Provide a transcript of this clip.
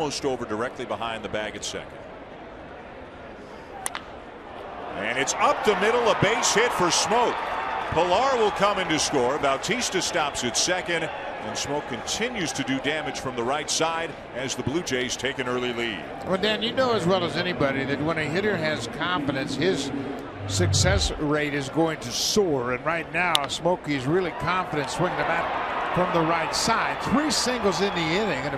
almost over directly behind the bag at second. And it's up the middle, a base hit for Smoak. Pillar will come in to score. Bautista stops at second, and Smoak continues to do damage from the right side as the Blue Jays take an early lead. Well, Dan, you know as well as anybody that when a hitter has confidence, his success rate is going to soar. And right now, Smoak is really confident swinging the bat from the right side. Three singles in the inning.